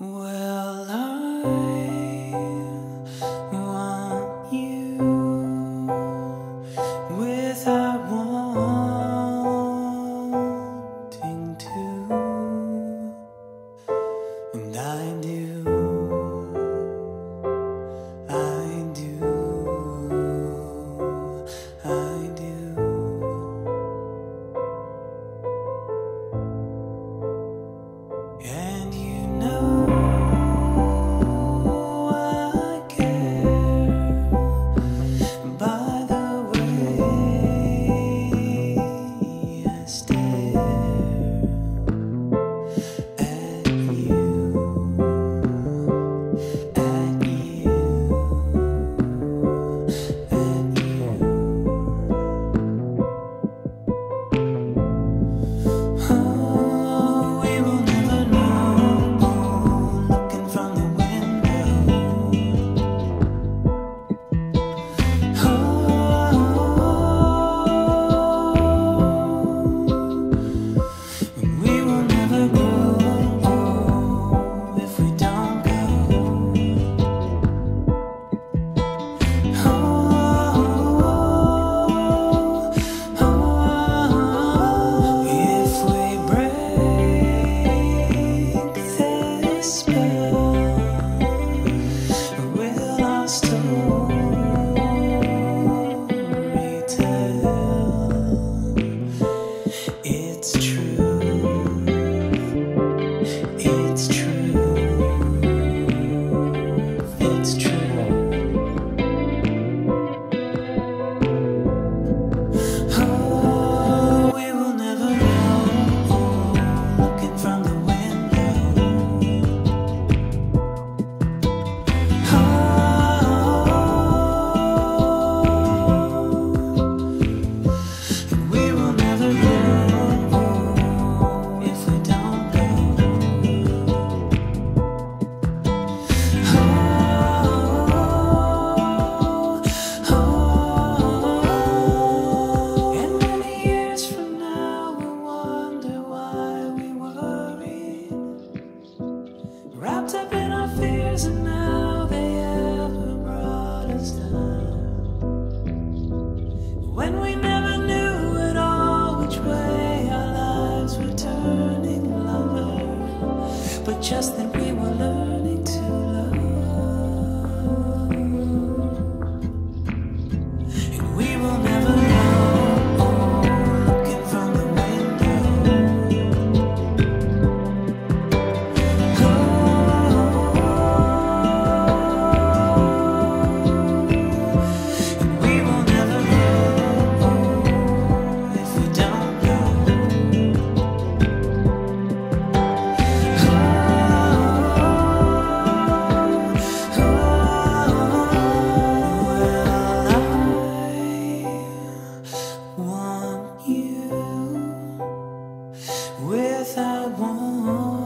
Well, I want you without wanting to, and I do, and you know. Wrapped up in our fears, and now they ever brought us down. When we never knew at all which way our lives were turning, lover, but just that we were learning to love. And we will never without one.